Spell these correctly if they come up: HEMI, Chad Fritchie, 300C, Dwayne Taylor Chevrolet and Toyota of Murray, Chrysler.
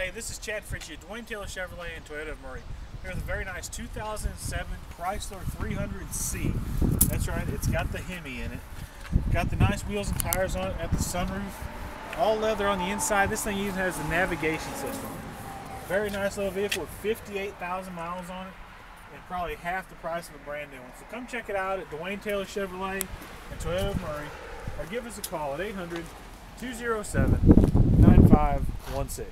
Hey, this is Chad Fritchie, Dwayne Taylor Chevrolet and Toyota of Murray. Here's a very nice 2007 Chrysler 300C. That's right, it's got the HEMI in it. Got the nice wheels and tires on it, got the sunroof, all leather on the inside. This thing even has the navigation system. Very nice little vehicle with 58,000 miles on it and probably half the price of a brand new one. So come check it out at Dwayne Taylor Chevrolet and Toyota of Murray, or give us a call at 800-207-9516.